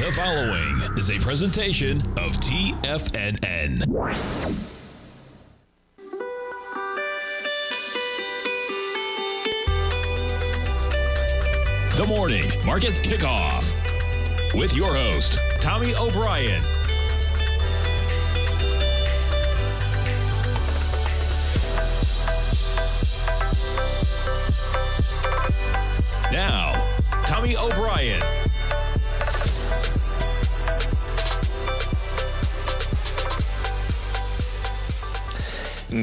The following is a presentation of TFNN. The Morning Markets Kickoff with your host, Tommy O'Brien. Now, Tommy O'Brien.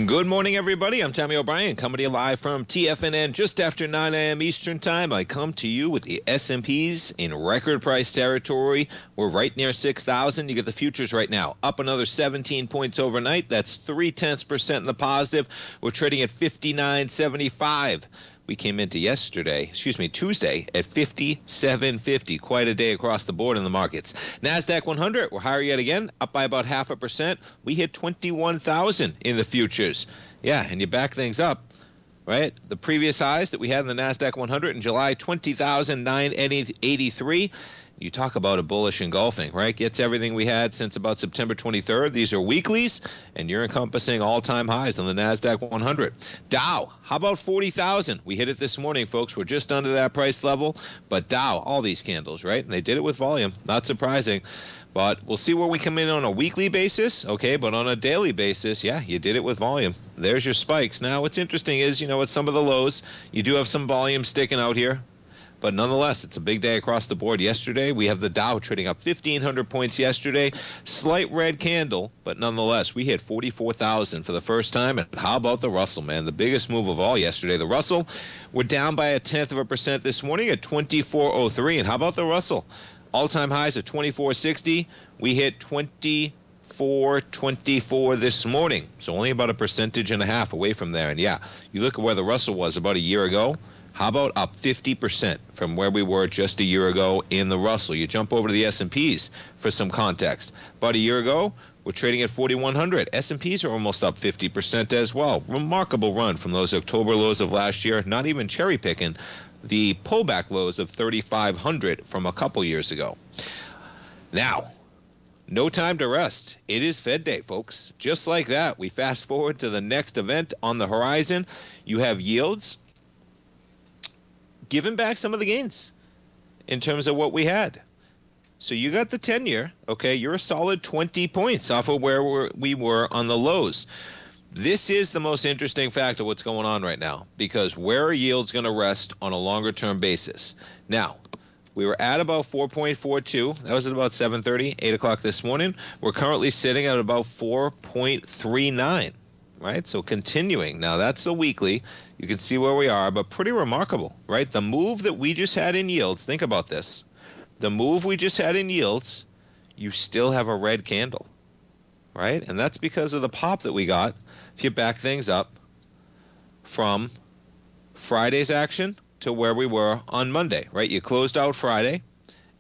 Good morning, everybody. I'm Tommy O'Brien, coming to you live from TFNN just after 9 a.m. Eastern Time. I come to you with the S&Ps in record price territory. We're right near 6,000. You get the futures right now, up another 17 points overnight. That's 0.3% in the positive. We're trading at 59.75. We came into Tuesday at 57.50. Quite a day across the board in the markets. NASDAQ 100, we're higher yet again, up by about 0.5%. We hit 21,000 in the futures. Yeah, and you back things up, right? The previous highs that we had in the NASDAQ 100 in July, 20,983. You talk about a bullish engulfing, right? Gets everything we had since about September 23rd. These are weeklies, and you're encompassing all-time highs on the NASDAQ 100. Dow, how about 40,000? We hit it this morning, folks. We're just under that price level. But Dow, all these candles, right? And they did it with volume. Not surprising. But we'll see where we come in on a weekly basis, okay? But on a daily basis, yeah, you did it with volume. There's your spikes. Now, what's interesting is, you know, at some of the lows, you do have some volume sticking out here. But nonetheless, it's a big day across the board. Yesterday, we have the Dow trading up 1,500 points yesterday. Slight red candle, but nonetheless, we hit 44,000 for the first time. And how about the Russell, man? The biggest move of all yesterday. The Russell, we're down by 0.1% this morning at 24.03. And how about the Russell? All-time highs at 24.60. We hit 24.24 this morning. So only about 1.5% away from there. And, yeah, you look at where the Russell was about a year ago. How about up 50% from where we were just a year ago in the Russell? You jump over to the S&Ps for some context. About a year ago, we're trading at 4,100. S&Ps are almost up 50% as well. Remarkable run from those October lows of last year, not even cherry picking, the pullback lows of 3,500 from a couple years ago. Now, no time to rest. It is Fed Day, folks. Just like that, we fast forward to the next event on the horizon. You have yields giving back some of the gains in terms of what we had. So you got the 10-year, okay? You're a solid 20 points off of where we were on the lows. This is the most interesting fact of what's going on right now, because where are yields going to rest on a longer-term basis? Now, we were at about 4.42. That was at about 7:30, 8 o'clock this morning. We're currently sitting at about 4.39. Right, so continuing. Now, that's the weekly. You can see where we are, but pretty remarkable, right? The move that we just had in yields, think about this. The move we just had in yields, you still have a red candle, right? And that's because of the pop that we got. If you back things up from Friday's action to where we were on Monday, right? You closed out Friday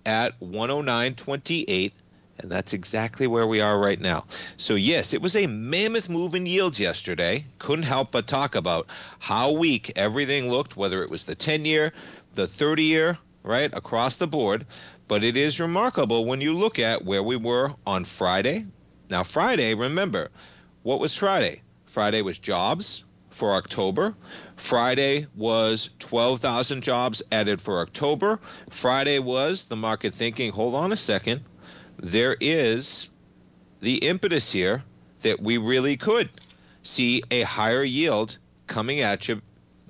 at 109.28. And that's exactly where we are right now. So, yes, it was a mammoth move in yields yesterday. Couldn't help but talk about how weak everything looked, whether it was the 10-year, the 30-year, right, across the board. But it is remarkable when you look at where we were on Friday. Now, Friday, remember, what was Friday? Friday was jobs for October. Friday was 12,000 jobs added for October. Friday was the market thinking, hold on a second. There is the impetus here that we really could see a higher yield coming at you.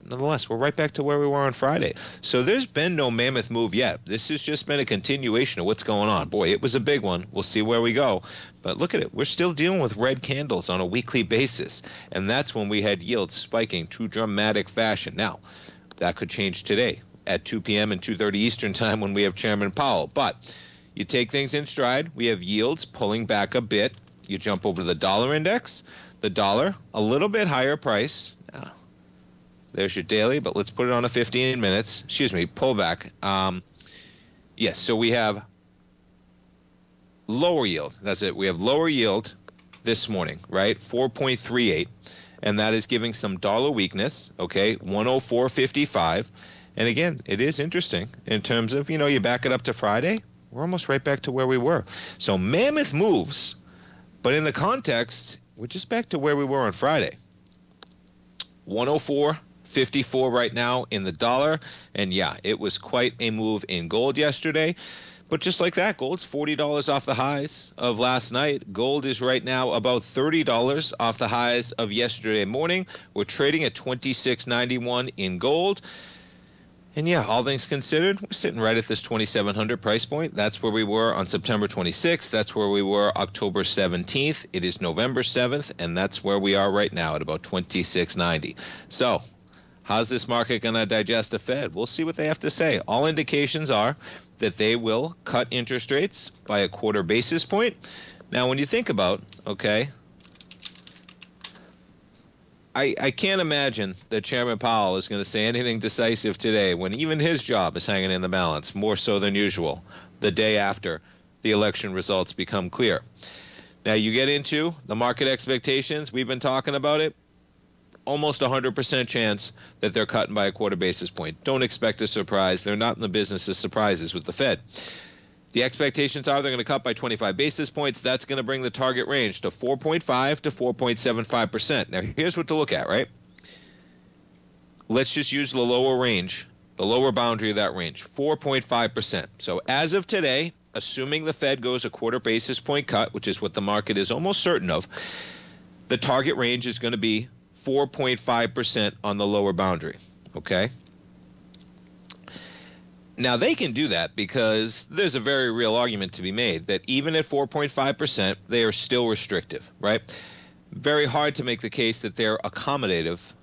Nonetheless, we're right back to where we were on Friday. So there's been no mammoth move yet. This has just been a continuation of what's going on. Boy, it was a big one. We'll see where we go. But look at it. We're still dealing with red candles on a weekly basis. And that's when we had yields spiking to dramatic fashion. Now, that could change today at 2 p.m. and 2:30 Eastern Time when we have Chairman Powell. But you take things in stride. We have yields pulling back a bit. You jump over to the dollar index. The dollar, a little bit higher price. Now, there's your daily, but let's put it on a 15 minutes. Excuse me, pullback. Yes, so we have lower yield. That's it. We have lower yield this morning, right? 4.38, and that is giving some dollar weakness, okay? 104.55. And, again, it is interesting in terms of, you know, you back it up to Friday. We're almost right back to where we were. So mammoth moves, but in the context, we're just back to where we were on Friday. 104.54 right now in the dollar. And yeah, it was quite a move in gold yesterday. But just like that, gold's $40 off the highs of last night. Gold is right now about $30 off the highs of yesterday morning. We're trading at $26.91 in gold. And yeah, all things considered, we're sitting right at this $2,700 price point. That's where we were on September 26th. That's where we were October 17th. It is November 7th, and that's where we are right now at about $26.90. So how's this market going to digest the Fed? We'll see what they have to say. All indications are that they will cut interest rates by a quarter basis point. Now, when you think about, okay, I can't imagine that Chairman Powell is going to say anything decisive today when even his job is hanging in the balance, more so than usual, the day after the election results become clear. Now, you get into the market expectations. We've been talking about it. Almost 100% chance that they're cutting by a quarter basis point. Don't expect a surprise. They're not in the business of surprises with the Fed. The expectations are they're going to cut by 25 basis points. That's going to bring the target range to 4.5 to 4.75%. Now, here's what to look at, right? Let's just use the lower range, the lower boundary of that range, 4.5%. So as of today, assuming the Fed goes a quarter basis point cut, which is what the market is almost certain of, the target range is going to be 4.5% on the lower boundary, okay? Now, they can do that because there's a very real argument to be made that even at 4.5%, they are still restrictive, right? Very hard to make the case that they're accommodative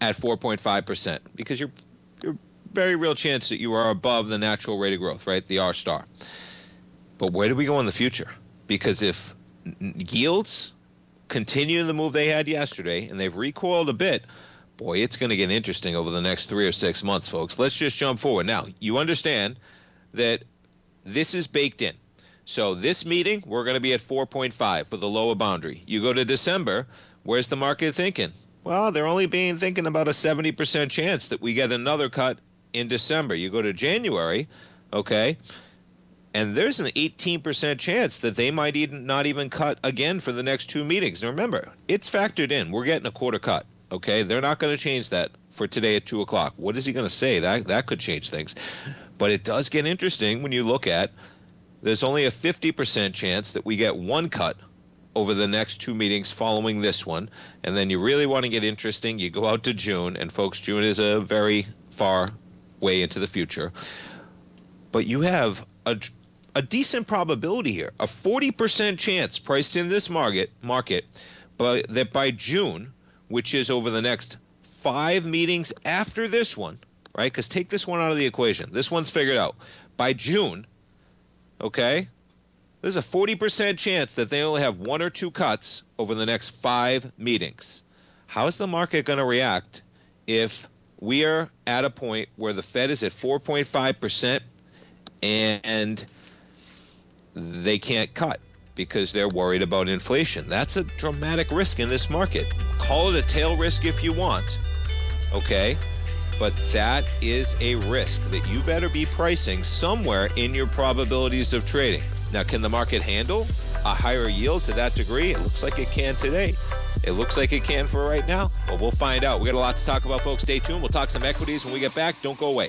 at 4.5% because you're very real chance that you are above the natural rate of growth, right, the R star. But where do we go in the future? Because if yields continue the move they had yesterday, and they've recoiled a bit, boy, it's going to get interesting over the next 3 or 6 months, folks. Let's just jump forward. Now, you understand that this is baked in. So this meeting, we're going to be at 4.5 for the lower boundary. You go to December, where's the market thinking? Well, they're only thinking about a 70% chance that we get another cut in December. You go to January, okay, and there's an 18% chance that they might not even cut again for the next 2 meetings. Now remember, it's factored in. We're getting a quarter cut, okay? They're not going to change that for today at 2 o'clock. What is he going to say? That could change things. But it does get interesting when you look at there's only a 50% chance that we get one cut over the next 2 meetings following this one. And then you really want to get interesting. You go out to June, and folks, June is a very far way into the future. But you have a decent probability here, a 40% chance priced in this market, but that by June, which is over the next 5 meetings after this one, right? Because take this one out of the equation. This one's figured out. By June, okay, there's a 40% chance that they only have 1 or 2 cuts over the next 5 meetings. How is the market going to react if we are at a point where the Fed is at 4.5% and they can't cut because they're worried about inflation? That's a dramatic risk in this market. Call it a tail risk if you want, okay? But that is a risk that you better be pricing somewhere in your probabilities of trading. Now, can the market handle a higher yield to that degree? It looks like it can today. It looks like it can for right now, but we'll find out. We got a lot to talk about, folks. Stay tuned. We'll talk some equities when we get back. Don't go away.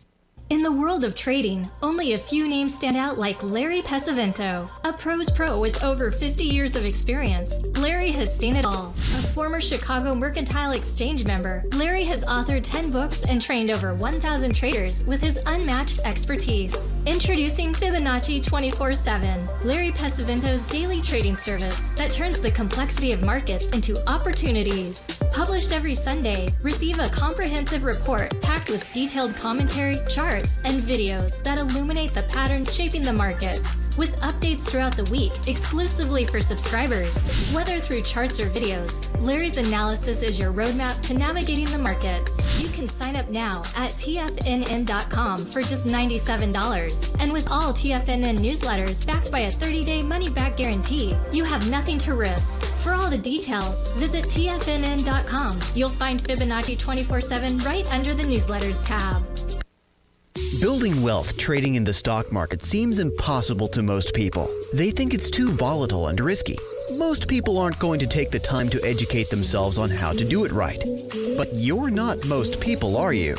In the world of trading, only a few names stand out like Larry Pesavento. A pro's pro with over 50 years of experience, Larry has seen it all. A former Chicago Mercantile Exchange member, Larry has authored 10 books and trained over 1,000 traders with his unmatched expertise. Introducing Fibonacci 24/7, Larry Pesavento's daily trading service that turns the complexity of markets into opportunities. Published every Sunday, receive a comprehensive report packed with detailed commentary, charts, charts, and videos that illuminate the patterns shaping the markets, with updates throughout the week exclusively for subscribers. Whether through charts or videos, Larry's analysis is your roadmap to navigating the markets. You can sign up now at TFNN.com for just $97. And with all TFNN newsletters backed by a 30-day money-back guarantee, you have nothing to risk. For all the details, visit TFNN.com. You'll find Fibonacci 24/7 right under the newsletters tab. Building wealth trading in the stock market seems impossible to most people. They think it's too volatile and risky. Most people aren't going to take the time to educate themselves on how to do it right. But you're not most people, are you?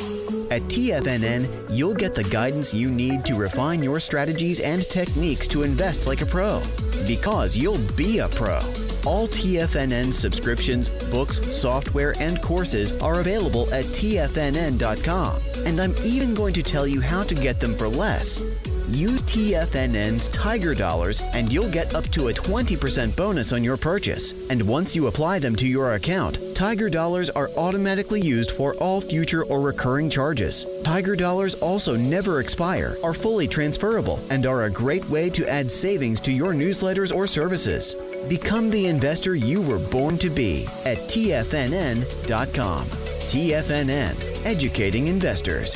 At TFNN, you'll get the guidance you need to refine your strategies and techniques to invest like a pro. Because you'll be a pro. All TFNN subscriptions, books, software, and courses are available at TFNN.com. And I'm even going to tell you how to get them for less. Use TFNN's Tiger Dollars and you'll get up to a 20% bonus on your purchase. And once you apply them to your account, Tiger Dollars are automatically used for all future or recurring charges. Tiger Dollars also never expire, are fully transferable, and are a great way to add savings to your newsletters or services. Become the investor you were born to be at TFNN.com. TFNN, educating investors.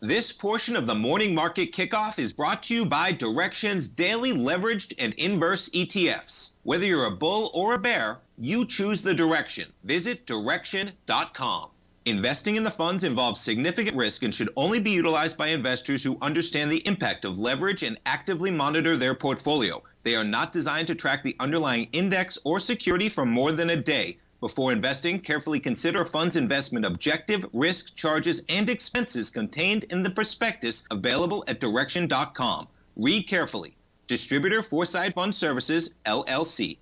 This portion of the morning market kickoff is brought to you by Direction's daily leveraged and inverse ETFs. Whether you're a bull or a bear, you choose the direction. Visit direction.com. Investing in the funds involves significant risk and should only be utilized by investors who understand the impact of leverage and actively monitor their portfolio. They are not designed to track the underlying index or security for more than a day. Before investing, carefully consider a fund's investment objective, risk, charges, and expenses contained in the prospectus available at direction.com. Read carefully. Distributor Foresight Fund Services, LLC.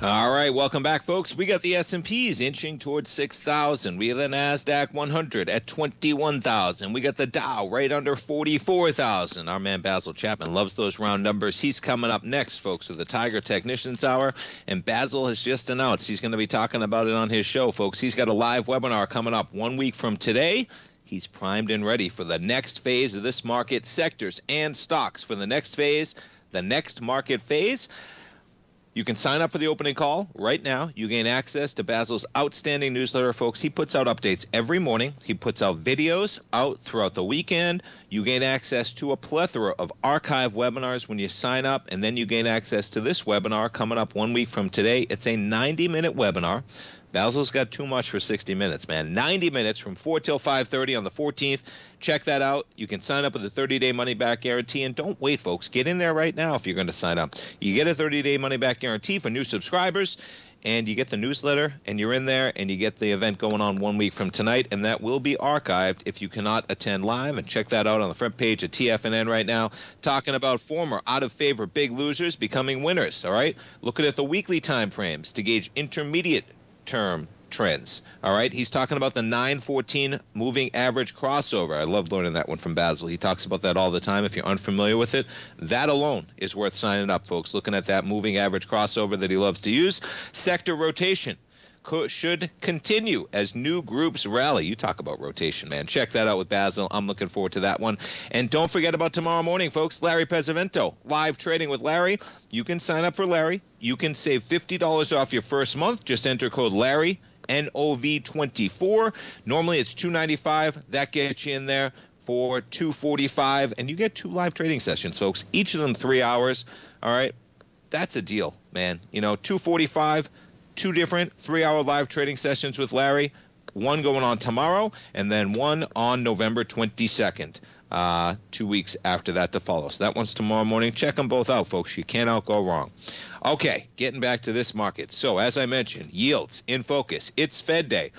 All right, welcome back, folks. We got the S&Ps inching towards 6,000. We have the NASDAQ 100 at 21,000. We got the Dow right under 44,000. Our man Basil Chapman loves those round numbers. He's coming up next, folks, with the Tiger Technicians Hour. And Basil has just announced he's going to be talking about it on his show, folks. He's got a live webinar coming up 1 week from today. He's primed and ready for the next phase of this market, sectors and stocks for the next phase, the next market phase. You can sign up for the opening call right now. You gain access to Basil's outstanding newsletter, folks. He puts out updates every morning. He puts out videos out throughout the weekend. You gain access to a plethora of archive webinars when you sign up, and then you gain access to this webinar coming up 1 week from today. It's a 90-minute webinar. Basil's got too much for 60 minutes, man. 90 minutes from 4 till 5:30 on the 14th. Check that out. You can sign up with a 30-day money-back guarantee. And don't wait, folks. Get in there right now if you're going to sign up. You get a 30-day money-back guarantee for new subscribers, and you get the newsletter, and you're in there, and you get the event going on 1 week from tonight, and that will be archived if you cannot attend live. And check that out on the front page of TFNN right now, talking about former out-of-favor big losers becoming winners, all right? Looking at the weekly time frames to gauge intermediate term trends. All right. He's talking about the 9-14 moving average crossover. I love learning that one from Basil. He talks about that all the time. If you're unfamiliar with it, that alone is worth signing up, folks. Looking at that moving average crossover that he loves to use. Sector rotation should continue as new groups rally. You talk about rotation, man. Check that out with Basil. I'm looking forward to that one. And don't forget about tomorrow morning, folks. Larry Pesavento, live trading with Larry. You can sign up for Larry. You can save $50 off your first month. Just enter code Larry, NOV24. Normally it's $295. That gets you in there for $245. And you get two live trading sessions, folks. Each of them 3 hours. All right. That's a deal, man. You know, $245. Two different three-hour live trading sessions with Larry, one going on tomorrow and then one on November 22nd. 2 weeks after that to follow. So that one's tomorrow morning. Check them both out, folks. You cannot go wrong. Okay, getting back to this market. So as I mentioned, yields in focus. It's Fed day.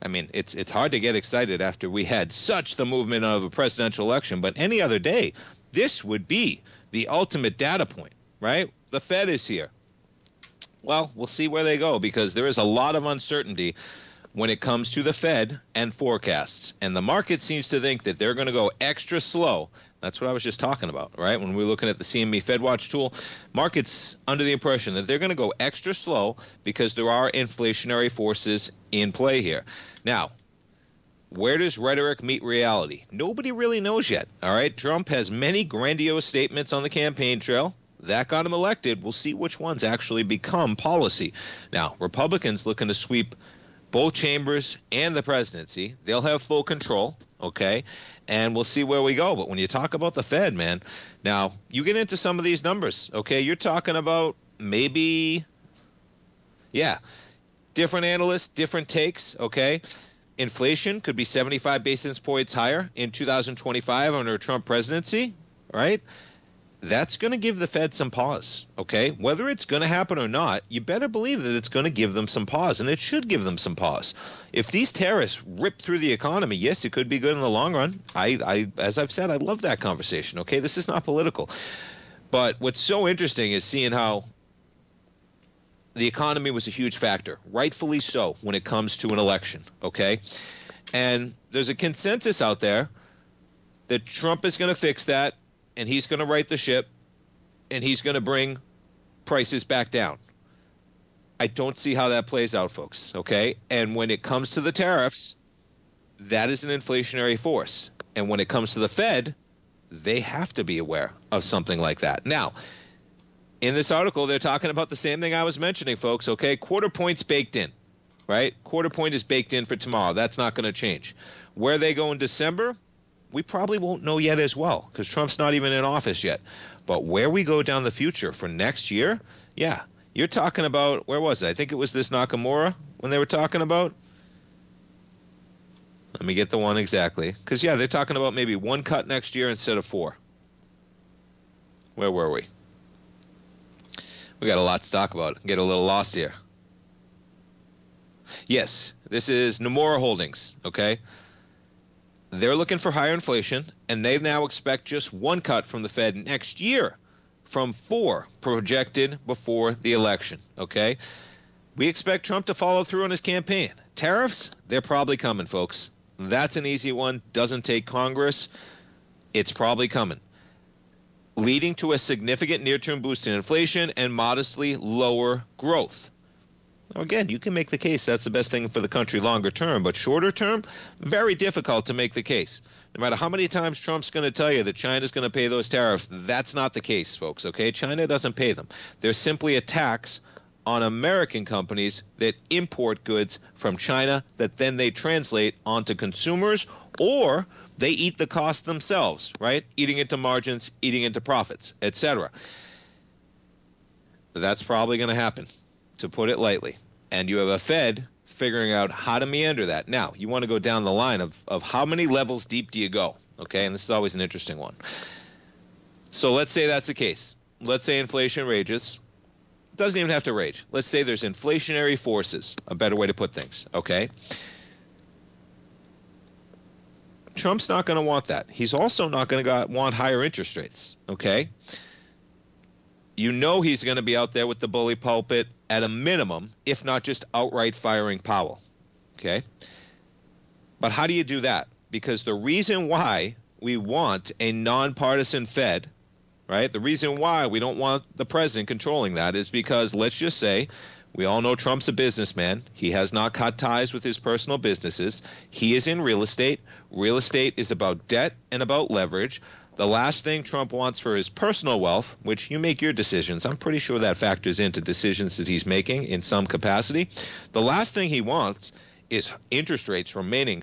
I mean, it's hard to get excited after we had such the movement of a presidential election, but any other day, this would be the ultimate data point, right? The Fed is here. Well, we'll see where they go, because there is a lot of uncertainty when it comes to the Fed and forecasts. And the market seems to think that they're going to go extra slow. That's what I was just talking about, right? When we were looking at the CME Fed Watch tool, markets under the impression that they're going to go extra slow because there are inflationary forces in play here. Now, where does rhetoric meet reality? Nobody really knows yet, all right? Trump has many grandiose statements on the campaign trail. That got him elected. We'll see which ones actually become policy. Now, Republicans looking to sweep both chambers and the presidency. They'll have full control, okay? And we'll see where we go. But when you talk about the Fed, man, now you get into some of these numbers, okay? You're talking about maybe, yeah, different analysts, different takes, okay? Inflation could be 75 basis points higher in 2025 under a Trump presidency, right? That's going to give the Fed some pause, okay? Whether it's going to happen or not, you better believe that it's going to give them some pause, and it should give them some pause. If these tariffs rip through the economy, yes, it could be good in the long run. As I've said, I love that conversation, okay? This is not political. But what's so interesting is seeing how the economy was a huge factor, rightfully so, when it comes to an election, okay? And there's a consensus out there that Trump is going to fix that, and he's going to right the ship, and he's going to bring prices back down. I don't see how that plays out, folks, okay? And when it comes to the tariffs, that is an inflationary force. And when it comes to the Fed, they have to be aware of something like that. Now, in this article, they're talking about the same thing I was mentioning, folks, okay? Quarter point's baked in, right? Quarter point is baked in for tomorrow. That's not going to change. Where they go in December, we probably won't know yet as well, because Trump's not even in office yet. But where we go down the future for next year, yeah, you're talking about, where was it? I think it was this Nakamura when they were talking about. Let me get the one exactly. Because, yeah, they're talking about maybe one cut next year instead of four. Where were we? We got a lot to talk about. Get a little lost here. Yes, this is Nomura Holdings, okay? They're looking for higher inflation, and they now expect just one cut from the Fed next year from four projected before the election, okay? We expect Trump to follow through on his campaign. Tariffs, they're probably coming, folks. That's an easy one. Doesn't take Congress. It's probably coming, leading to a significant near-term boost in inflation and modestly lower growth. Again, you can make the case that's the best thing for the country longer term, but shorter term, very difficult to make the case. No matter how many times Trump's going to tell you that China's going to pay those tariffs, that's not the case, folks, okay? China doesn't pay them. They're simply a tax on American companies that import goods from China that then they translate onto consumers, or they eat the cost themselves, right? Eating into margins, eating into profits, etc. That's probably going to happen, to put it lightly. And you have a Fed figuring out how to meander that. Now, you want to go down the line of how many levels deep do you go, okay? And this is always an interesting one. So let's say that's the case. Let's say inflation rages. It doesn't even have to rage. Let's say there's inflationary forces, a better way to put things, okay? Trump's not going to want that. He's also not going to want higher interest rates, okay? You know he's going to be out there with the bully pulpit at a minimum, if not just outright firing Powell, okay? But how do you do that? Because the reason why we want a nonpartisan Fed, right, the reason why we don't want the president controlling that is because, let's just say, we all know Trump's a businessman. He has not cut ties with his personal businesses. He is in real estate. Real estate is about debt and about leverage. The last thing Trump wants for his personal wealth, which you make your decisions, I'm pretty sure that factors into decisions that he's making in some capacity. The last thing he wants is interest rates remaining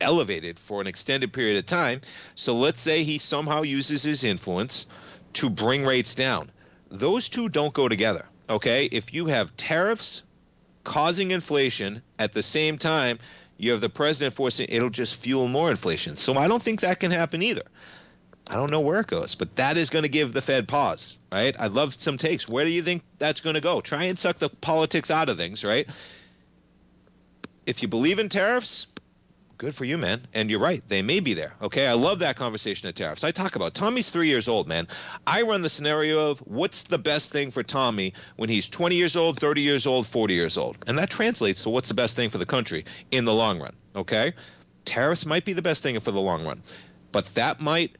elevated for an extended period of time. So let's say he somehow uses his influence to bring rates down. Those two don't go together, okay? If you have tariffs causing inflation at the same time, You have the president forcing, it'll just fuel more inflation. So I don't think that can happen either. I don't know where it goes, but that is going to give the Fed pause, right? I'd love some takes. Where do you think that's going to go? Try and suck the politics out of things, right? If you believe in tariffs, good for you, man. And you're right. They may be there. Okay. I love that conversation of tariffs. I talk about Tommy's 3 years old, man. I run the scenario of what's the best thing for Tommy when he's 20 years old, 30 years old, 40 years old. And that translates to what's the best thing for the country in the long run. Okay. Tariffs might be the best thing for the long run, but that might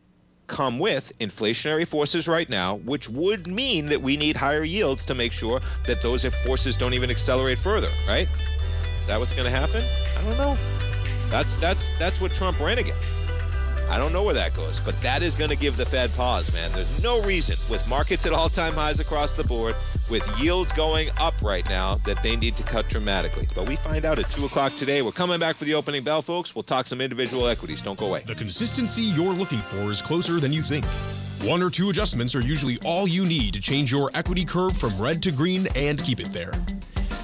come with inflationary forces right now, which would mean that we need higher yields to make sure that those forces don't even accelerate further, right? Is that what's going to happen? I don't know. That's what Trump ran against. I don't know where that goes, but that is going to give the Fed pause, man. There's no reason, with markets at all-time highs across the board, with yields going up right now, that they need to cut dramatically. But we find out at 2 o'clock today. We're coming back for the opening bell, folks. We'll talk some individual equities. Don't go away. The consistency you're looking for is closer than you think. One or two adjustments are usually all you need to change your equity curve from red to green and keep it there.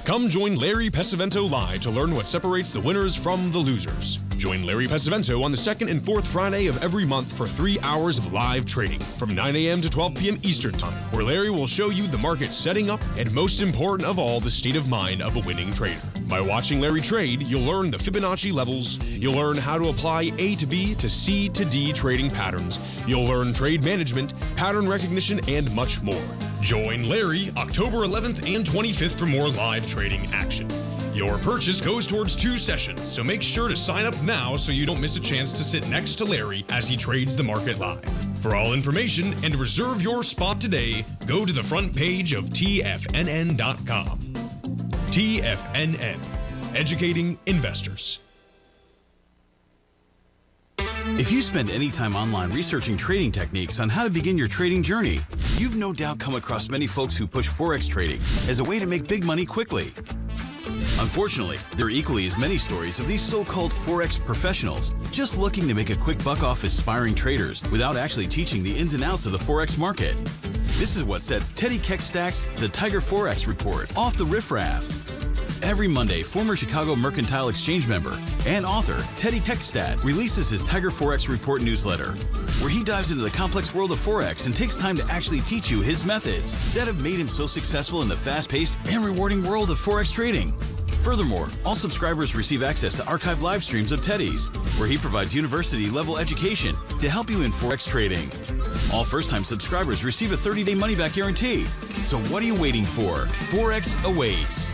Come join Larry Pesavento live to learn what separates the winners from the losers. Join Larry Pesavento on the second and fourth Friday of every month for 3 hours of live trading from 9 a.m. to 12 p.m. Eastern Time, where Larry will show you the market setting up and, most important of all, the state of mind of a winning trader. By watching Larry trade, you'll learn the Fibonacci levels, you'll learn how to apply A to B to C to D trading patterns, you'll learn trade management, pattern recognition, and much more. Join Larry October 11th and 25th for more live trading action. Your purchase goes towards two sessions, so make sure to sign up now so you don't miss a chance to sit next to Larry as he trades the market live. For all information and to reserve your spot today, go to the front page of TFNN.com. TFNN, educating investors. If you spend any time online researching trading techniques on how to begin your trading journey, you've no doubt come across many folks who push Forex trading as a way to make big money quickly. Unfortunately, there are equally as many stories of these so-called Forex professionals just looking to make a quick buck off aspiring traders without actually teaching the ins and outs of the Forex market. This is what sets Teddy Keckstack's The Tiger Forex Report off the riffraff. Every Monday, former Chicago Mercantile Exchange member and author Teddy Keckstack releases his Tiger Forex Report newsletter, where he dives into the complex world of Forex and takes time to actually teach you his methods that have made him so successful in the fast-paced and rewarding world of Forex trading. Furthermore, all subscribers receive access to archived live streams of Teddy's, where he provides university-level education to help you in Forex trading. All first-time subscribers receive a 30-day money-back guarantee. So what are you waiting for? Forex awaits.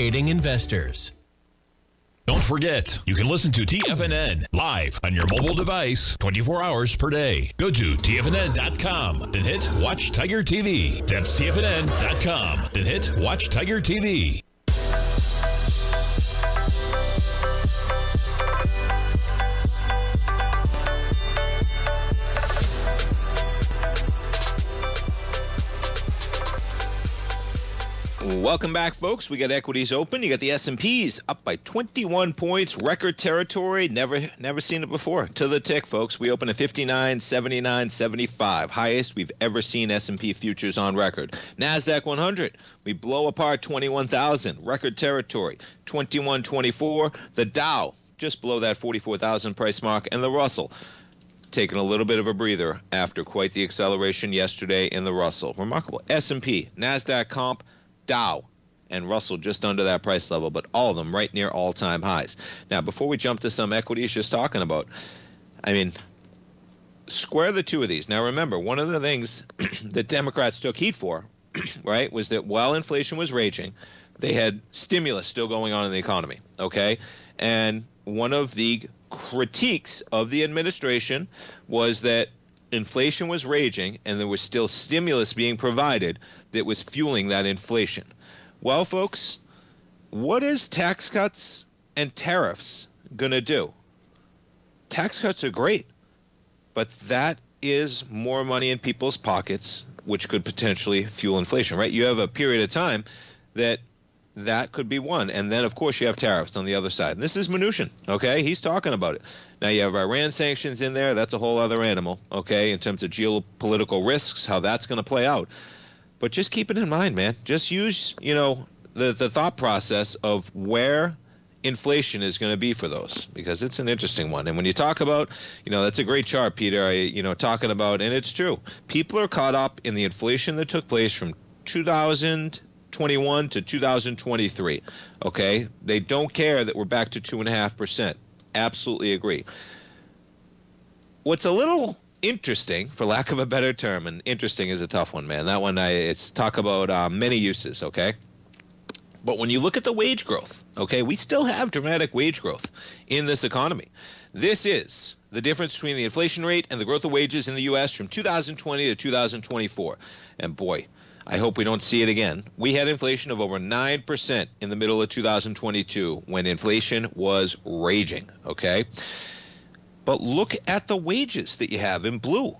investors. Don't forget, you can listen to TFNN live on your mobile device 24 hours per day. Go to TFNN.com, then hit Watch Tiger TV. That's TFNN.com, then hit Watch Tiger TV. Welcome back, folks. We got equities open. You got the S&Ps up by 21 points, record territory. Never seen it before. To the tick, folks. We opened at 59.79.75, highest we've ever seen S&P futures on record. NASDAQ 100, we blow apart 21,000, record territory, 21.24. The Dow just below that 44,000 price mark, and the Russell taking a little bit of a breather after quite the acceleration yesterday in the Russell. Remarkable. S&P, NASDAQ comp, Dow and Russell just under that price level, but all of them right near all-time highs. Now, before we jump to some equities just talking about, I mean, square the two of these. Now, remember, one of the things that Democrats took heat for, right, was that while inflation was raging, they had stimulus still going on in the economy, okay? And one of the critiques of the administration was that inflation was raging and there was still stimulus being provided that was fueling that inflation. Well, folks, what is tax cuts and tariffs going to do? Tax cuts are great, but that is more money in people's pockets, which could potentially fuel inflation, right? You have a period of time that could be one. And then, of course, you have tariffs on the other side. And this is Mnuchin, okay? He's talking about it. Now, you have Iran sanctions in there. That's a whole other animal, okay, in terms of geopolitical risks, how that's going to play out. But just keep it in mind, man. Just use, you know, the thought process of where inflation is going to be for those, because it's an interesting one. And when you talk about, you know, that's a great chart, Peter, talking about, and it's true. People are caught up in the inflation that took place from 2021 to 2023, okay? They don't care that we're back to 2.5%. Absolutely agree. What's a little interesting, for lack of a better term, and interesting is a tough one, man. That one, it's talk about many uses, okay? But when you look at the wage growth, okay, we still have dramatic wage growth in this economy. This is the difference between the inflation rate and the growth of wages in the U.S. from 2020 to 2024. And boy, I hope we don't see it again. We had inflation of over 9% in the middle of 2022 when inflation was raging, okay? But look at the wages that you have in blue.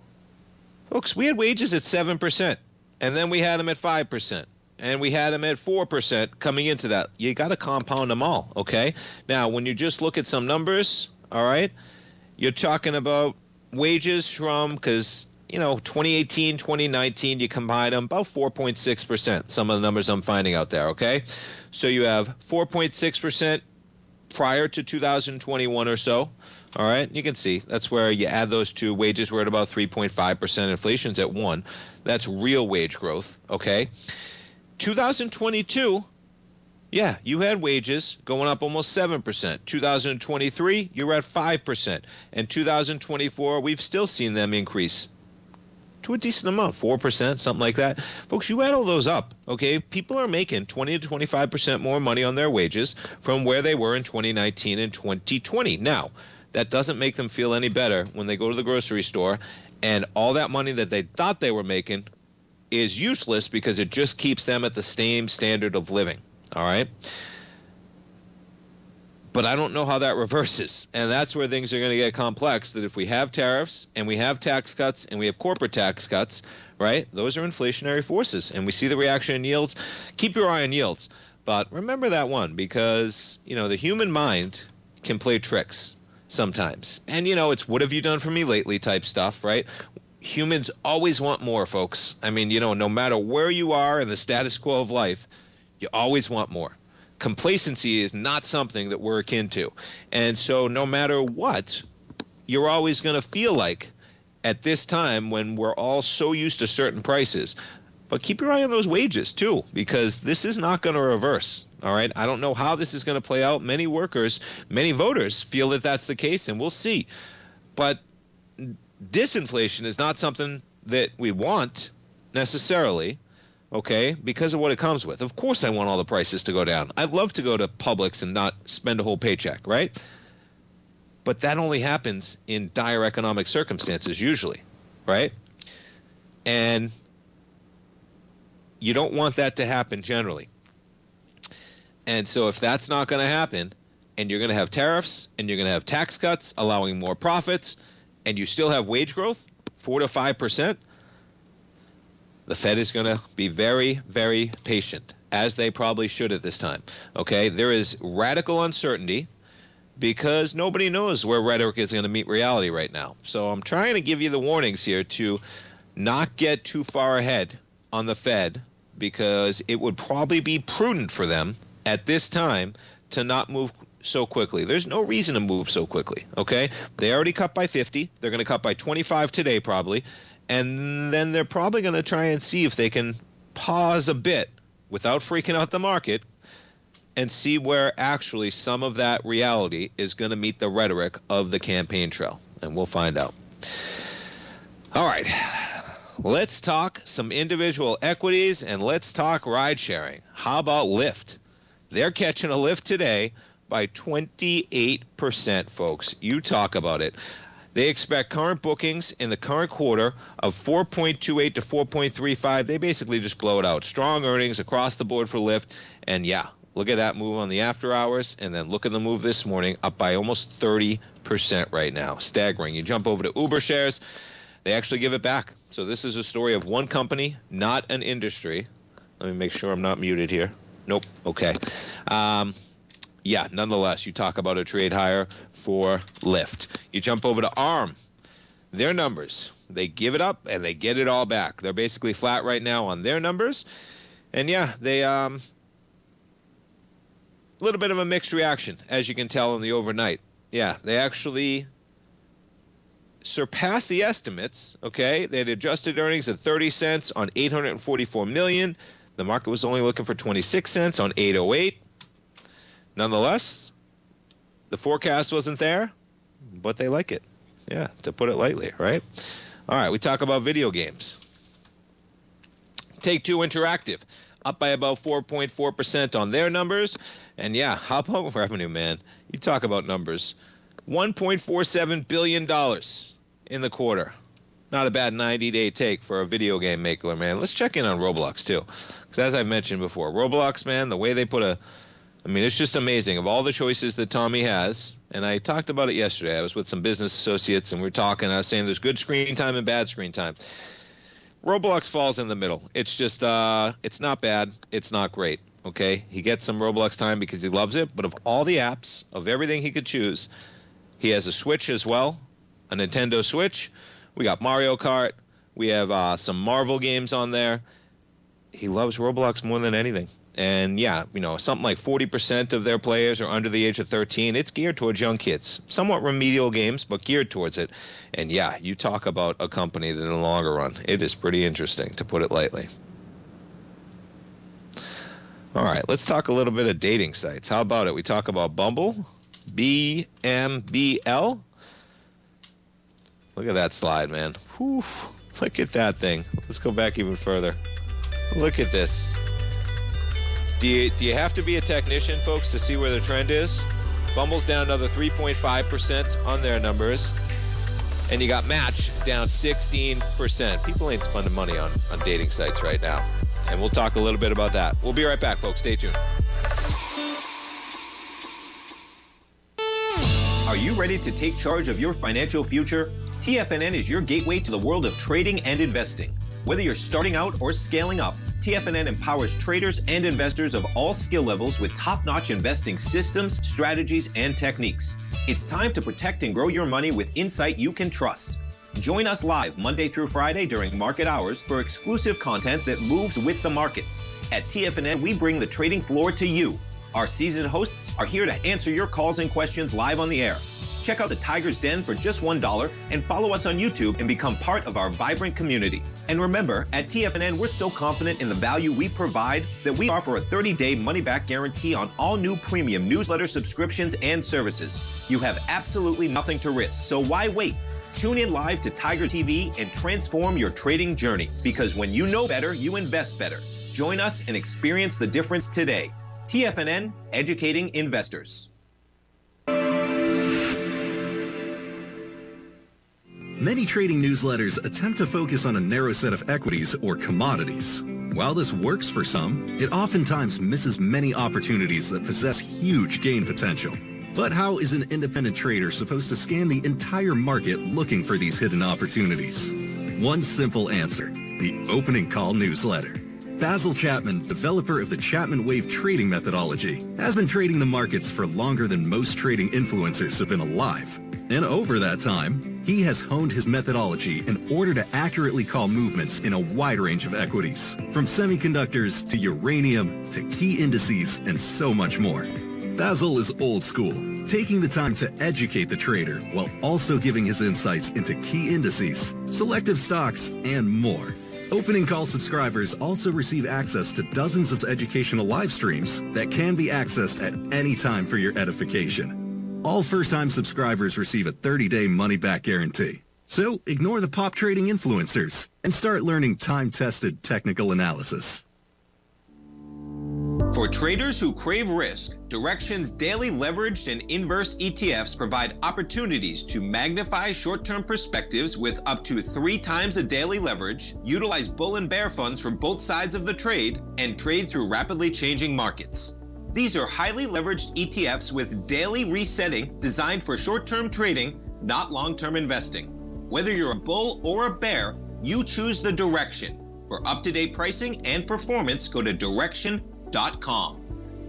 Folks, we had wages at 7%, and then we had them at 5%, and we had them at 4% coming into that. You got to compound them all, okay? Now, when you just look at some numbers, all right, you're talking about wages from, because, you know, 2018, 2019, you combine them, about 4.6%, some of the numbers I'm finding out there, okay? So you have 4.6% prior to 2021 or so, all right? You can see that's where you add those two. Wages were at about 3.5%. Inflation's at 1%. That's real wage growth, okay? 2022, yeah, you had wages going up almost 7%. 2023, you were at 5%. And 2024, we've still seen them increase to a decent amount, 4%, something like that. Folks, you add all those up, okay? People are making 20 to 25% more money on their wages from where they were in 2019 and 2020. Now, that doesn't make them feel any better when they go to the grocery store and all that money that they thought they were making is useless because it just keeps them at the same standard of living, all right? But I don't know how that reverses, and that's where things are going to get complex, that if we have tariffs and we have tax cuts and we have corporate tax cuts, right, those are inflationary forces, and we see the reaction in yields. Keep your eye on yields, but remember that one because, you know, the human mind can play tricks sometimes. And, you know, it's what have you done for me lately type stuff, right? Humans always want more, folks. I mean, you know, no matter where you are in the status quo of life, you always want more. Complacency is not something that we're akin to. And so no matter what, you're always going to feel like at this time when we're all so used to certain prices. But keep your eye on those wages, too, because this is not going to reverse. All right. I don't know how this is going to play out. Many workers, many voters feel that that's the case, and we'll see. But disinflation is not something that we want necessarily. Okay, because of what it comes with. Of course I want all the prices to go down. I'd love to go to Publix and not spend a whole paycheck, right? But that only happens in dire economic circumstances usually, right? And you don't want that to happen generally. And so if that's not going to happen, and you're going to have tariffs, and you're going to have tax cuts allowing more profits, and you still have wage growth, 4 to 5%, the Fed is going to be very, very patient, as they probably should at this time, okay? There is radical uncertainty because nobody knows where rhetoric is going to meet reality right now. So I'm trying to give you the warnings here to not get too far ahead on the Fed because it would probably be prudent for them at this time to not move so quickly. There's no reason to move so quickly, okay? They already cut by 50. They're going to cut by 25 today probably. And then they're probably going to try and see if they can pause a bit without freaking out the market and see where actually some of that reality is going to meet the rhetoric of the campaign trail. And we'll find out. All right. Let's talk some individual equities and let's talk ride sharing. How about Lyft? They're catching a lift today by 28%, folks. You talk about it. They expect current bookings in the current quarter of 4.28 to 4.35. They basically just blow it out. Strong earnings across the board for Lyft. And yeah, look at that move on the after hours. And then look at the move this morning, up by almost 30% right now. Staggering. You jump over to Uber shares. They actually give it back. So this is a story of one company, not an industry. Let me make sure I'm not muted here. Nope. Okay. Yeah, nonetheless, you talk about a trade higher for Lyft. You jump over to ARM. Their numbers, they give it up and they get it all back. They're basically flat right now on their numbers. And yeah, they a little bit of a mixed reaction, as you can tell in the overnight. Yeah, they actually surpassed the estimates, okay? They had adjusted earnings at 30 cents on $844 million. The market was only looking for 26 cents on 808. Nonetheless, the forecast wasn't there, but they like it. Yeah, to put it lightly, right? All right, we talk about video games. Take-Two Interactive, up by about 4.4% on their numbers. And yeah, how about revenue, man? You talk about numbers. $1.47 billion in the quarter. Not a bad 90-day take for a video game maker, man. Let's check in on Roblox, too. Because as I mentioned before, Roblox, man, the way they put a... I mean, it's just amazing. Of all the choices that Tommy has, and I talked about it yesterday. I was with some business associates, and we were talking. I was saying there's good screen time and bad screen time. Roblox falls in the middle. It's just it's not bad. It's not great. Okay? He gets some Roblox time because he loves it. But of all the apps, of everything he could choose, he has a Switch as well, a Nintendo Switch. We got Mario Kart. We have some Marvel games on there. He loves Roblox more than anything. And yeah, you know, something like 40% of their players are under the age of 13. It's geared towards young kids. Somewhat remedial games, but geared towards it. And yeah, you talk about a company that in the longer run, it is pretty interesting, to put it lightly. All right, let's talk a little bit of dating sites. How about it? We talk about Bumble, BMBL. Look at that slide, man. Whew, look at that thing. Let's go back even further. Look at this. Do you have to be a technician, folks, to see where the trend is? Bumble's down another 3.5% on their numbers. And you got Match down 16%. People ain't spending money on dating sites right now. And we'll talk a little bit about that. We'll be right back, folks. Stay tuned. Are you ready to take charge of your financial future? TFNN is your gateway to the world of trading and investing. Whether you're starting out or scaling up, TFNN empowers traders and investors of all skill levels with top-notch investing systems, strategies, and techniques. It's time to protect and grow your money with insight you can trust. Join us live Monday through Friday during market hours for exclusive content that moves with the markets. At TFNN, we bring the trading floor to you. Our seasoned hosts are here to answer your calls and questions live on the air. Check out the Tiger's Den for just $1 and follow us on YouTube and become part of our vibrant community. And remember, at TFNN, we're so confident in the value we provide that we offer a 30-day money-back guarantee on all new premium newsletter subscriptions and services. You have absolutely nothing to risk, so why wait? Tune in live to Tiger TV and transform your trading journey, because when you know better, you invest better. Join us and experience the difference today. TFNN, educating investors. Many trading newsletters attempt to focus on a narrow set of equities or commodities. While this works for some, it oftentimes misses many opportunities that possess huge gain potential. But how is an independent trader supposed to scan the entire market looking for these hidden opportunities? One simple answer: the Opening Call newsletter. Basil Chapman, developer of the Chapman Wave trading methodology, has been trading the markets for longer than most trading influencers have been alive. And over that time, he has honed his methodology in order to accurately call movements in a wide range of equities, from semiconductors to uranium to key indices and so much more. Basil is old school, taking the time to educate the trader while also giving his insights into key indices, selective stocks, and more. Opening Call subscribers also receive access to dozens of educational live streams that can be accessed at any time for your edification. All first-time subscribers receive a 30-day money-back guarantee. So ignore the pop trading influencers and start learning time-tested technical analysis. For traders who crave risk, Direction's daily leveraged and inverse ETFs provide opportunities to magnify short-term perspectives with up to 3 times a daily leverage, utilize bull and bear funds from both sides of the trade, and trade through rapidly changing markets. These are highly leveraged ETFs with daily resetting designed for short-term trading, not long-term investing. Whether you're a bull or a bear, you choose the Direction. For up-to-date pricing and performance, go to direction.com.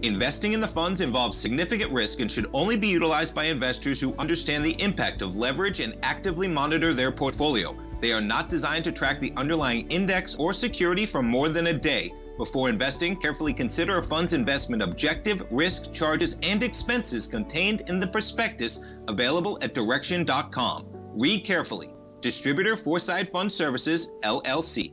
Investing in the funds involves significant risk and should only be utilized by investors who understand the impact of leverage and actively monitor their portfolio. They are not designed to track the underlying index or security for more than a day. Before investing, carefully consider a fund's investment objective, risk, charges, and expenses contained in the prospectus available at direction.com. Read carefully. Distributor Foreside Fund Services, LLC.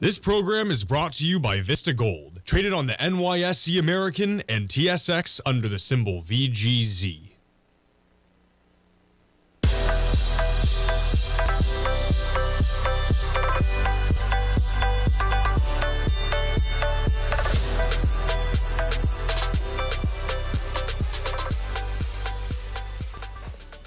This program is brought to you by Vista Gold, traded on the NYSE American and TSX under the symbol VGZ.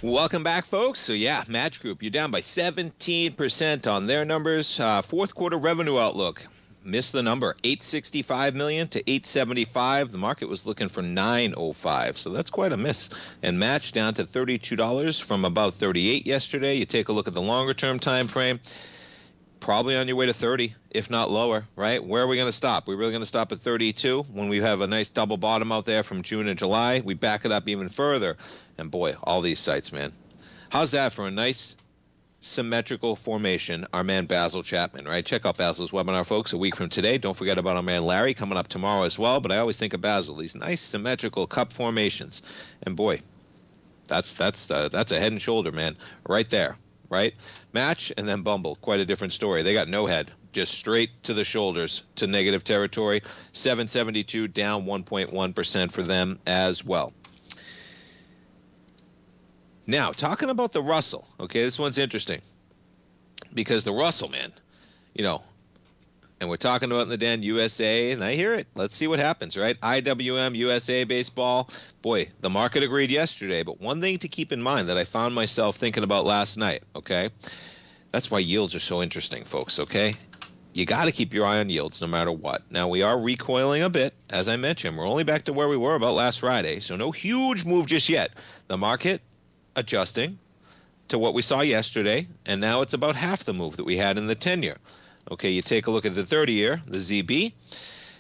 Welcome back, folks. So, yeah, Match Group, you're down by 17% on their numbers. Fourth quarter revenue outlook, missed the number, $865 million to $875. The market was looking for $905, so that's quite a miss. And Match down to $32 from about $38 yesterday. You take a look at the longer-term time frame, probably on your way to 30, if not lower, right? Where are we going to stop? We're really going to stop at 32 when we have a nice double bottom out there from June and July. We back it up even further. And boy, all these sites, man. How's that for a nice symmetrical formation? Our man Basil Chapman, right? Check out Basil's webinar, folks, a week from today. Don't forget about our man Larry coming up tomorrow as well. But I always think of Basil, these nice symmetrical cup formations. And boy, that's a head and shoulder, man, right there, right? Match and then Bumble, quite a different story. They got no head, just straight to the shoulders to negative territory. 772 down 1.1% for them as well. Now, talking about the Russell, okay, this one's interesting because the Russell, man, you know, and we're talking about in the Den, USA, and I hear it. Let's see what happens, right? IWM, USA baseball. Boy, the market agreed yesterday, but one thing to keep in mind that I found myself thinking about last night, okay? That's why yields are so interesting, folks, okay? You got to keep your eye on yields no matter what. Now, we are recoiling a bit. As I mentioned, we're only back to where we were about last Friday, so no huge move just yet. The market adjusting to what we saw yesterday, and now it's about half the move that we had in the 10-year. Okay, you take a look at the 30-year, the ZB,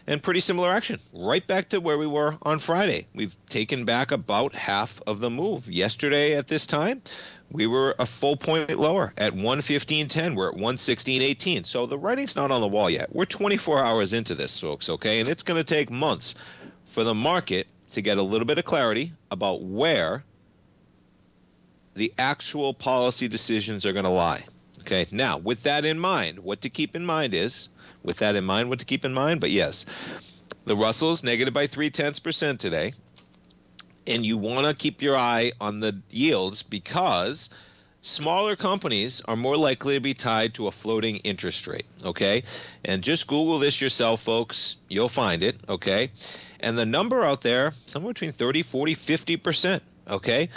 and pretty similar action, right back to where we were on Friday. We've taken back about half of the move. Yesterday at this time, we were a full point lower at 115.10. We're at 116.18. So the writing's not on the wall yet. We're 24 hours into this, folks, okay? And it's going to take months for the market to get a little bit of clarity about where the actual policy decisions are going to lie. Okay, now with that in mind, what to keep in mind is, but yes, the Russell's negative by 0.3% today. And you want to keep your eye on the yields because smaller companies are more likely to be tied to a floating interest rate. Okay, and just Google this yourself, folks. You'll find it. Okay, and the number out there, somewhere between 30, 40, 50%. Okay.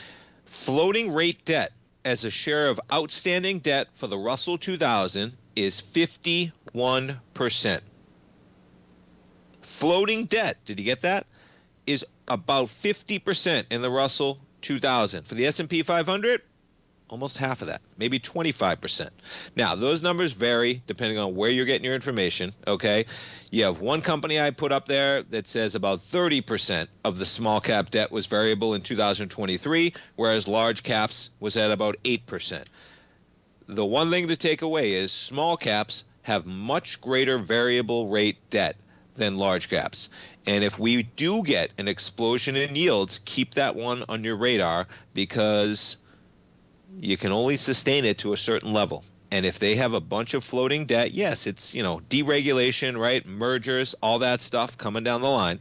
Floating rate debt as a share of outstanding debt for the Russell 2000 is 51%. Floating debt, did you get that? Is about 50% in the Russell 2000. For the S&P 500, almost half of that, maybe 25%. Now, those numbers vary depending on where you're getting your information, okay? You have one company I put up there that says about 30% of the small cap debt was variable in 2023, whereas large caps was at about 8%. The one thing to take away is small caps have much greater variable rate debt than large caps. And if we do get an explosion in yields, keep that one on your radar because you can only sustain it to a certain level. And if they have a bunch of floating debt, yes, it's, you know, deregulation, right? Mergers, all that stuff coming down the line.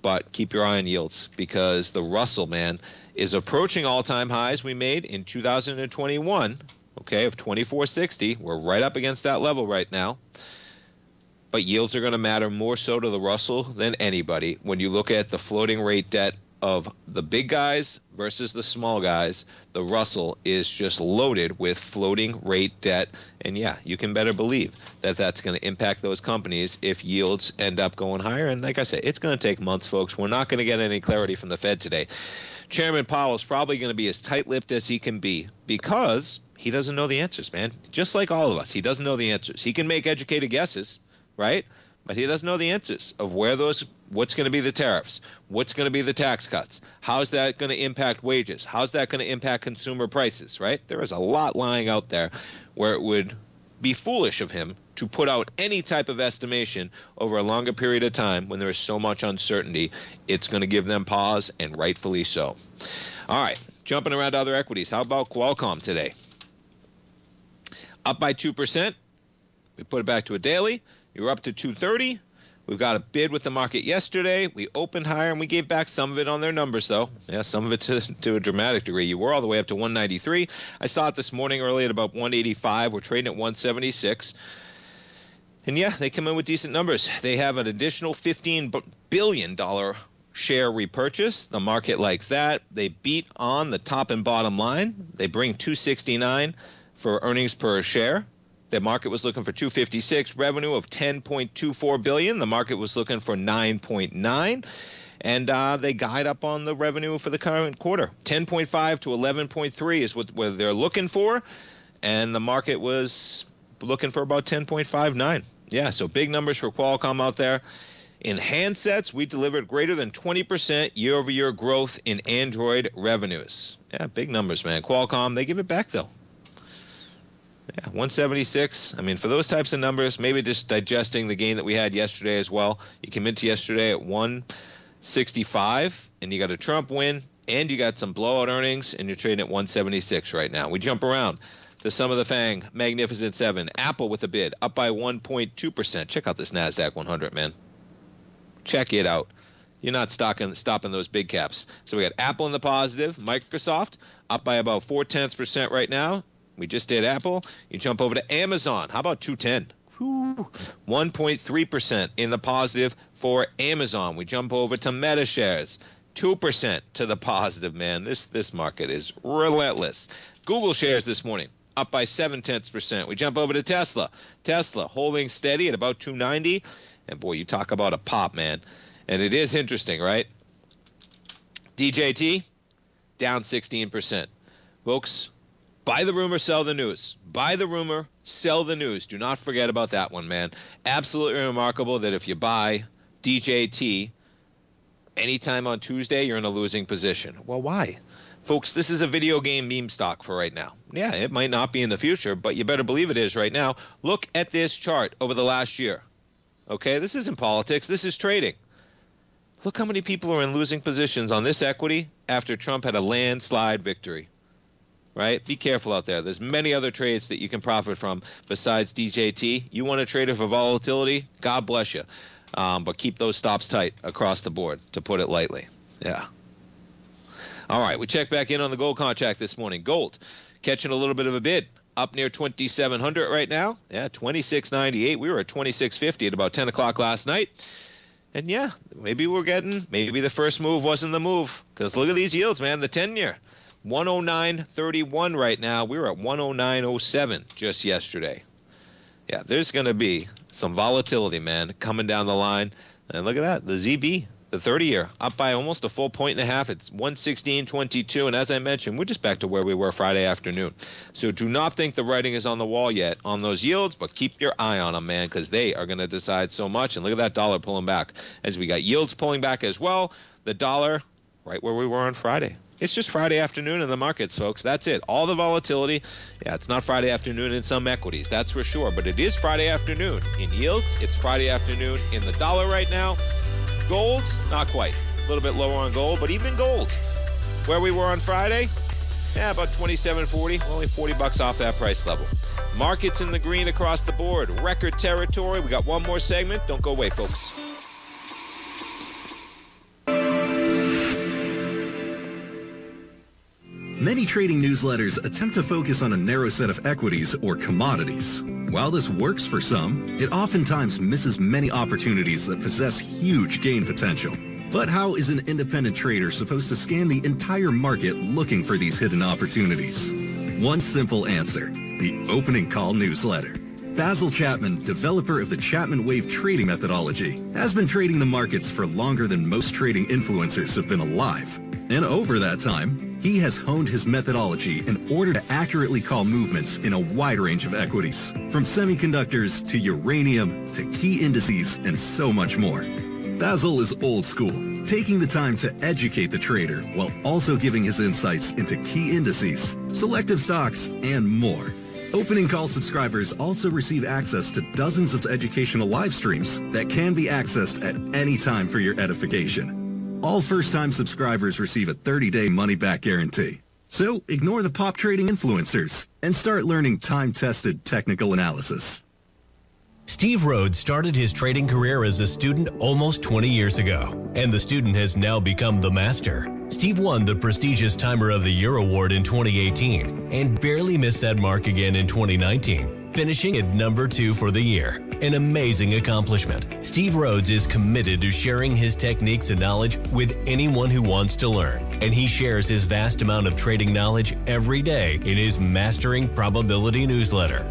But keep your eye on yields, because the Russell, man, is approaching all-time highs we made in 2021, okay, of 2460. We're right up against that level right now. But yields are going to matter more so to the Russell than anybody when you look at the floating rate debt of the big guys versus the small guys. The Russell is just loaded with floating rate debt. And, yeah, you can better believe that that's going to impact those companies if yields end up going higher. And like I said, it's going to take months, folks. We're not going to get any clarity from the Fed today. Chairman Powell is probably going to be as tight-lipped as he can be, because he doesn't know the answers, man. Just like all of us, he doesn't know the answers. He can make educated guesses, right? But he doesn't know the answers of where those, what's going to be the tariffs, what's going to be the tax cuts, how's that going to impact wages, how's that going to impact consumer prices, right? There is a lot lying out there where it would be foolish of him to put out any type of estimation over a longer period of time when there is so much uncertainty. It's going to give them pause, and rightfully so. All right, jumping around to other equities. How about Qualcomm today? Up by 2%. We put it back to a daily. You're up to 230. We've got a bid with the market yesterday. We opened higher, and we gave back some of it on their numbers, though. Yeah, some of it to a dramatic degree. You were all the way up to 193. I saw it this morning early at about 185. We're trading at 176. And, yeah, they come in with decent numbers. They have an additional $15 billion share repurchase. The market likes that. They beat on the top and bottom line. They bring 269 for earnings per share. The market was looking for 256, revenue of 10.24 billion. The market was looking for 9.9, and they guide up on the revenue for the current quarter. 10.5 to 11.3 is what they're looking for, and the market was looking for about 10.59. Yeah, so big numbers for Qualcomm out there. In handsets, we delivered greater than 20% year-over-year growth in Android revenues. Yeah, big numbers, man. Qualcomm, they give it back though. Yeah, 176. I mean, for those types of numbers, maybe just digesting the gain that we had yesterday as well. You came into yesterday at 165, and you got a Trump win, and you got some blowout earnings, and you're trading at 176 right now. We jump around to some of the FANG, Magnificent 7, Apple with a bid, up by 1.2%. Check out this NASDAQ 100, man. Check it out. You're not stopping those big caps. So we got Apple in the positive, Microsoft up by about 0.4% right now. We just did Apple. You jump over to Amazon. How about 210? 1.3% in the positive for Amazon. We jump over to MetaShares. 2% to the positive, man. This market is relentless. Google shares this morning up by 0.7%. We jump over to Tesla. Tesla holding steady at about 290. And, boy, you talk about a pop, man. And it is interesting, right? DJT down 16%. Folks, buy the rumor, sell the news. Buy the rumor, sell the news. Do not forget about that one, man. Absolutely remarkable that if you buy DJT anytime on Tuesday, you're in a losing position. Well, why? Folks, this is a video game meme stock for right now. Yeah, it might not be in the future, but you better believe it is right now. Look at this chart over the last year. Okay, this isn't politics. This is trading. Look how many people are in losing positions on this equity after Trump had a landslide victory. Right? Be careful out there. There's many other trades that you can profit from besides DJT. You want to trade it for volatility? God bless you. But keep those stops tight across the board, to put it lightly. Yeah. All right. We check back in on the gold contract this morning. Gold catching a little bit of a bid. Up near 2,700 right now. Yeah, 2,698. We were at 2,650 at about 10 o'clock last night. And, yeah, maybe the first move wasn't the move. Because look at these yields, man, the 10-year. 109.31 right now. We were at 109.07 just yesterday. Yeah, there's going to be some volatility, man, coming down the line. And look at that, the ZB, the 30-year, up by almost a full 1.5 points. It's 116.22. And as I mentioned, we're just back to where we were Friday afternoon. So do not think the writing is on the wall yet on those yields, but keep your eye on them, man, because they are going to decide so much. And look at that dollar pulling back, as we got yields pulling back as well. The dollar right where we were on Friday. It's just Friday afternoon in the markets, folks. That's it. All the volatility. Yeah, it's not Friday afternoon in some equities, that's for sure. But it is Friday afternoon in yields. It's Friday afternoon in the dollar right now. Gold's not quite. A little bit lower on gold, but even gold, where we were on Friday, Yeah, about $27.40, only $40 off that price level. Markets in the green across the board, record territory. We got one more segment. Don't go away, folks. Many trading newsletters attempt to focus on a narrow set of equities or commodities. While this works for some, it oftentimes misses many opportunities that possess huge gain potential. But how is an independent trader supposed to scan the entire market looking for these hidden opportunities? One simple answer, the Opening Call newsletter. Basil Chapman, developer of the Chapman Wave trading methodology, has been trading the markets for longer than most trading influencers have been alive. And over that time, he has honed his methodology in order to accurately call movements in a wide range of equities, from semiconductors to uranium to key indices and so much more. Basil is old school, taking the time to educate the trader while also giving his insights into key indices, selective stocks, and more. Opening Call subscribers also receive access to dozens of educational live streams that can be accessed at any time for your edification. All first-time subscribers receive a 30-day money-back guarantee. So ignore the pop trading influencers and start learning time-tested technical analysis. Steve Rhodes started his trading career as a student almost 20 years ago, and the student has now become the master. Steve won the prestigious Timer of the Year award in 2018 and barely missed that mark again in 2019, finishing at number 2 for the year. An amazing accomplishment. Steve Rhodes is committed to sharing his techniques and knowledge with anyone who wants to learn, and he shares his vast amount of trading knowledge every day in his Mastering Probability newsletter.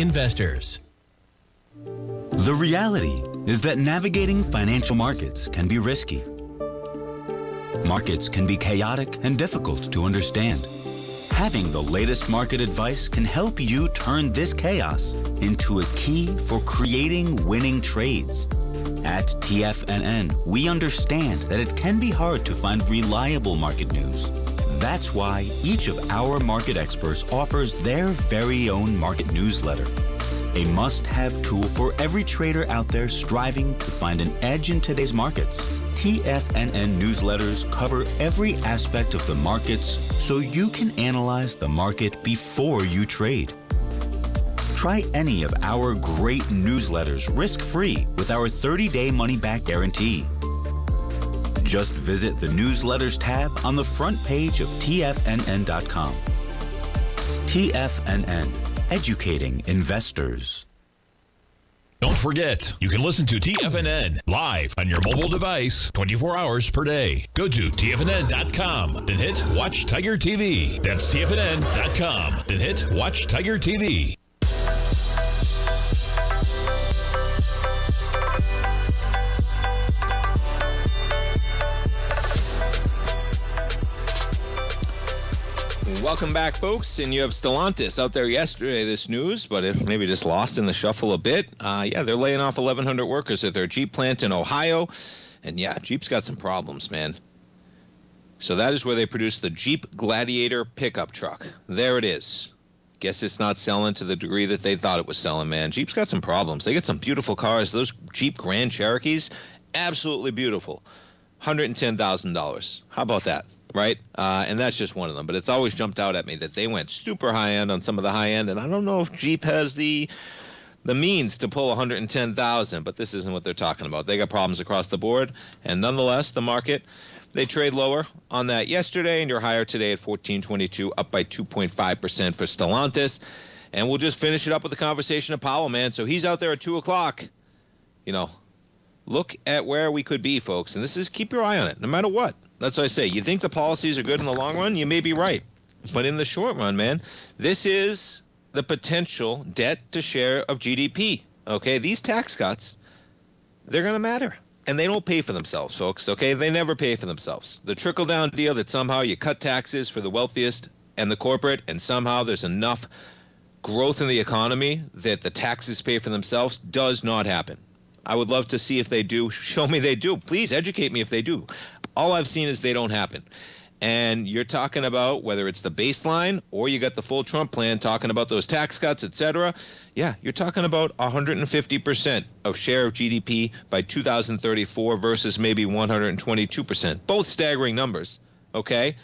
investors. The reality is that navigating financial markets can be risky. Markets can be chaotic and difficult to understand. Having the latest market advice can help you turn this chaos into a key for creating winning trades. At TFNN, we understand that it can be hard to find reliable market news. That's why each of our market experts offers their very own market newsletter, a must-have tool for every trader out there striving to find an edge in today's markets. TFNN newsletters cover every aspect of the markets so you can analyze the market before you trade. Try any of our great newsletters risk-free with our 30-day money-back guarantee. Just visit the Newsletters tab on the front page of TFNN.com. TFNN. Educating investors. Don't forget, you can listen to TFNN live on your mobile device 24 hours per day. Go to TFNN.com, then hit Watch Tiger TV. That's TFNN.com, then hit Watch Tiger TV. Welcome back, folks, and you have Stellantis out there yesterday, this news, but it maybe just lost in the shuffle a bit. Yeah, they're laying off 1,100 workers at their Jeep plant in Ohio, and yeah, Jeep's got some problems, man. So that is where they produce the Jeep Gladiator pickup truck. There it is. Guess it's not selling to the degree that they thought it was selling, man. Jeep's got some problems. They get some beautiful cars. Those Jeep Grand Cherokees, absolutely beautiful. $110,000. How about that? Right? And that's just one of them. But it's always jumped out at me that they went super high end on some of the high end. And I don't know if Jeep has the means to pull $110,000, but this isn't what they're talking about. They got problems across the board. And nonetheless, the market, they trade lower on that yesterday, and you're higher today at 1422, up by 2.5% for Stellantis. And we'll just finish it up with a conversation of Powell, man. So he's out there at 2 o'clock, you know. Look at where we could be, folks. And this is keep your eye on it, no matter what. That's what I say. You think the policies are good in the long run? You may be right. But in the short run, man, this is the potential debt to share of GDP. Okay, these tax cuts, they're going to matter. And they don't pay for themselves, folks. Okay, they never pay for themselves. The trickle-down deal that somehow you cut taxes for the wealthiest and the corporate, and somehow there's enough growth in the economy that the taxes pay for themselves, does not happen. I would love to see if they do. Show me they do. Please educate me if they do. All I've seen is they don't happen. And you're talking about whether it's the baseline or you got the full Trump plan talking about those tax cuts, et cetera. Yeah, you're talking about 150% of share of GDP by 2034 versus maybe 122%. Both staggering numbers, okay?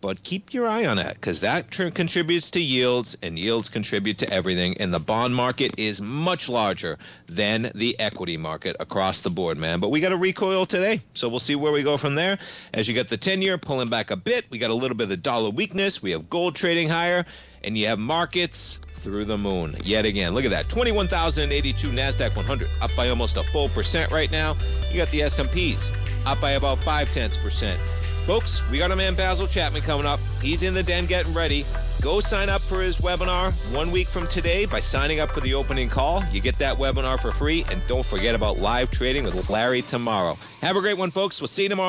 But keep your eye on that because that contributes to yields, and yields contribute to everything. And the bond market is much larger than the equity market across the board, man. But we got a recoil today, so we'll see where we go from there. As you got the 10-year pulling back a bit, we got a little bit of the dollar weakness. We have gold trading higher, and you have markets through the moon yet again. Look at that, 21,082 NASDAQ 100 up by almost a full percent right now. You got the S&Ps up by about 0.5%. Folks, we got our man Basil Chapman coming up. He's in the den getting ready. Go sign up for his webinar 1 week from today by signing up for the opening call. You get that webinar for free. And don't forget about live trading with Larry tomorrow. Have a great one, folks. We'll see you tomorrow.